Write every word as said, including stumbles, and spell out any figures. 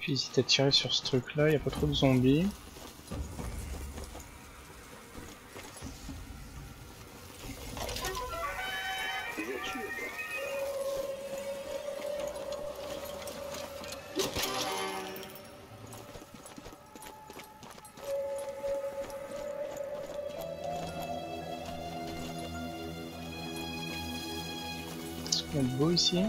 Puis hésite à tirer sur ce truc là, il n'y a pas trop de zombies. Est-ce qu'on est beau ici ?